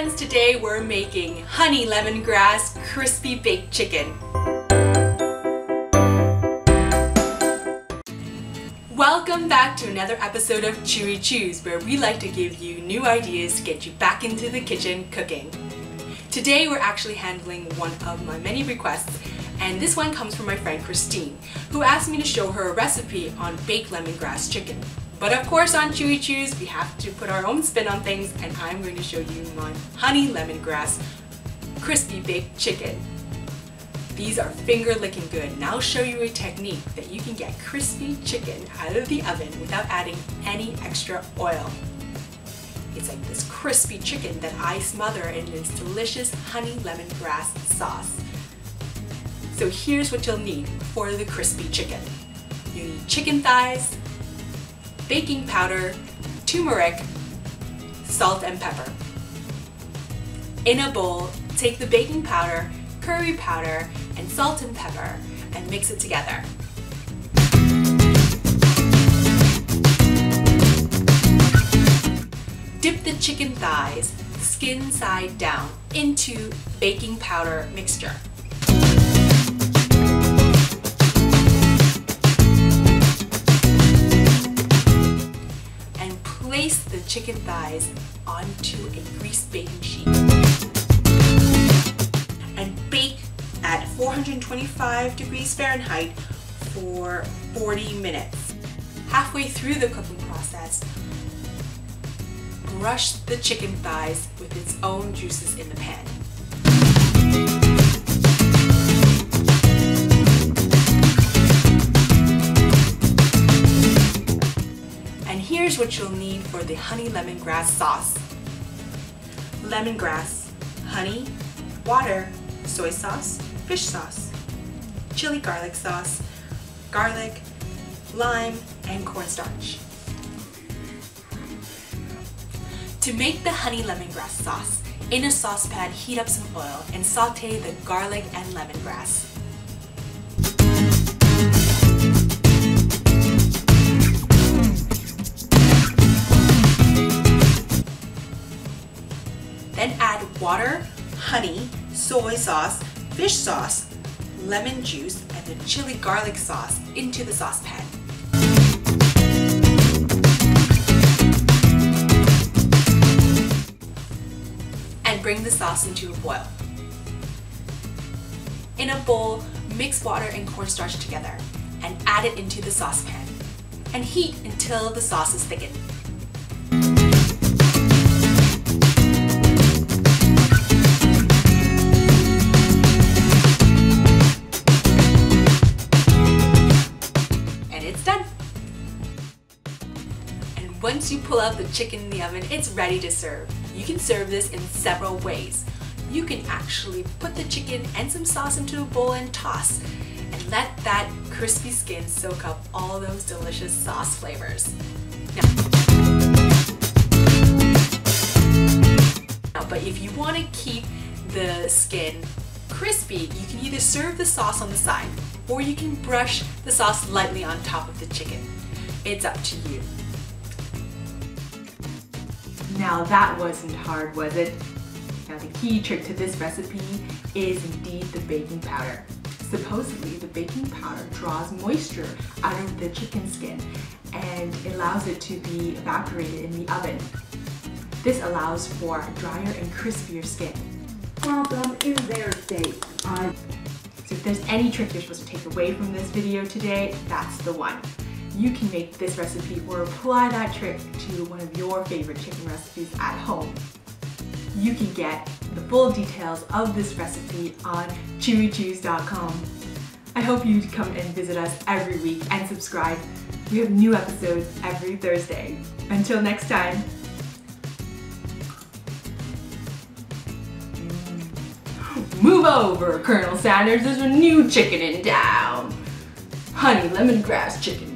friends, today we're making honey lemongrass crispy baked chicken. Welcome back to another episode of Chewy Chews, where we like to give you new ideas to get you back into the kitchen cooking. Today we're actually handling one of my many requests, and this one comes from my friend Christine, who asked me to show her a recipe on baked lemongrass chicken. But of course on Chewy Chews we have to put our own spin on things, and I'm going to show you my honey lemongrass crispy baked chicken. These are finger licking good, and I'll show you a technique that you can get crispy chicken out of the oven without adding any extra oil. It's like this crispy chicken that I smother in this delicious honey lemongrass sauce. So here's what you'll need for the crispy chicken. You need chicken thighs, baking powder, turmeric, salt and pepper. In a bowl, take the baking powder, curry powder, and salt and pepper and mix it together. Dip the chicken thighs, skin side down, into baking powder mixture. Place the chicken thighs onto a greased baking sheet and bake at 425 degrees Fahrenheit for 40 minutes. Halfway through the cooking process, brush the chicken thighs with its own juices in the pan. Here's what you'll need for the honey lemongrass sauce: lemongrass, honey, water, soy sauce, fish sauce, chili garlic sauce, garlic, lime, and cornstarch. To make the honey lemongrass sauce, in a saucepan heat up some oil and saute the garlic and lemongrass. Then add water, honey, soy sauce, fish sauce, lemon juice, and the chili garlic sauce into the saucepan. And bring the sauce into a boil. In a bowl, mix water and cornstarch together and add it into the saucepan. And heat until the sauce is thickened. Once you pull out the chicken in the oven, it's ready to serve. You can serve this in several ways. You can actually put the chicken and some sauce into a bowl and toss, and let that crispy skin soak up all those delicious sauce flavors. But if you want to keep the skin crispy, you can either serve the sauce on the side, or you can brush the sauce lightly on top of the chicken. It's up to you. Now that wasn't hard, was it? Now the key trick to this recipe is indeed the baking powder. Supposedly the baking powder draws moisture out of the chicken skin and allows it to be evaporated in the oven. This allows for a drier and crispier skin. Problem is their state. So if there's any trick you're supposed to take away from this video today, that's the one. You can make this recipe or apply that trick to one of your favorite chicken recipes at home. You can get the full details of this recipe on ChewyChews.com. I hope you come and visit us every week and subscribe. We have new episodes every Thursday. Until next time. Move over, Colonel Sanders, there's a new chicken in town. Honey lemongrass chicken.